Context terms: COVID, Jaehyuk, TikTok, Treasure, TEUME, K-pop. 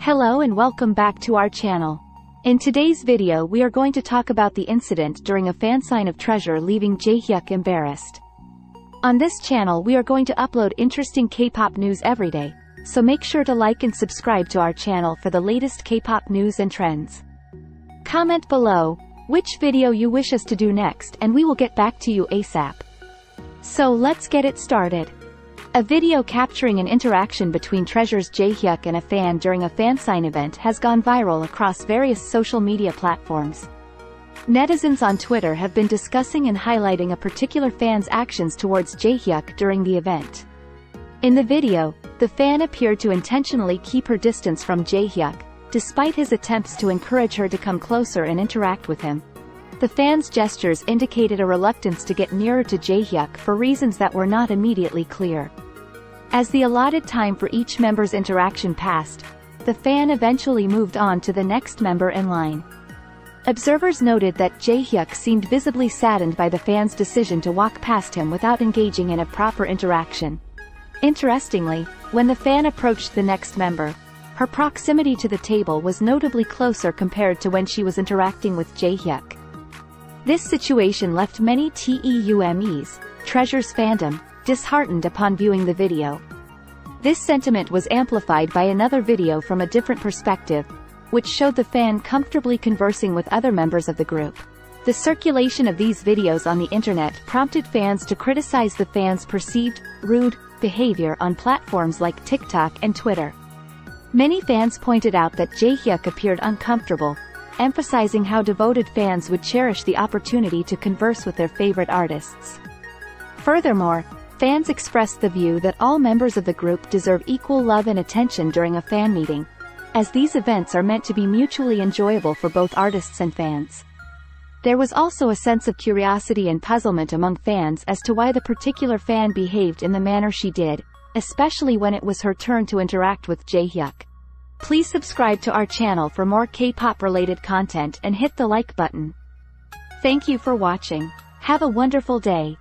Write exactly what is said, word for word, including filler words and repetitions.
Hello and welcome back to our channel. In today's video we are going to talk about the incident during a fansign of Treasure leaving Jaehyuk embarrassed. On this channel we are going to upload interesting K-pop news every day, so make sure to like and subscribe to our channel for the latest K-pop news and trends. Comment below which video you wish us to do next and we will get back to you ASAP. So let's get it started. A video capturing an interaction between Treasure's Jaehyuk and a fan during a fansign event has gone viral across various social media platforms. Netizens on Twitter have been discussing and highlighting a particular fan's actions towards Jaehyuk during the event. In the video, the fan appeared to intentionally keep her distance from Jaehyuk, despite his attempts to encourage her to come closer and interact with him. The fan's gestures indicated a reluctance to get nearer to Jaehyuk for reasons that were not immediately clear. As the allotted time for each member's interaction passed, the fan eventually moved on to the next member in line. Observers noted that Jaehyuk seemed visibly saddened by the fan's decision to walk past him without engaging in a proper interaction. Interestingly, when the fan approached the next member, her proximity to the table was notably closer compared to when she was interacting with Jaehyuk. This situation left many TEUMEs, Treasure's fandom, disheartened upon viewing the video. This sentiment was amplified by another video from a different perspective, which showed the fan comfortably conversing with other members of the group. The circulation of these videos on the internet prompted fans to criticize the fan's perceived rude behavior on platforms like TikTok and Twitter. Many fans pointed out that Jaehyuk appeared uncomfortable, emphasizing how devoted fans would cherish the opportunity to converse with their favorite artists. Furthermore, fans expressed the view that all members of the group deserve equal love and attention during a fan meeting, as these events are meant to be mutually enjoyable for both artists and fans. There was also a sense of curiosity and puzzlement among fans as to why the particular fan behaved in the manner she did, especially when it was her turn to interact with Jaehyuk. Please subscribe to our channel for more K-pop related content and hit the like button. Thank you for watching. Have a wonderful day.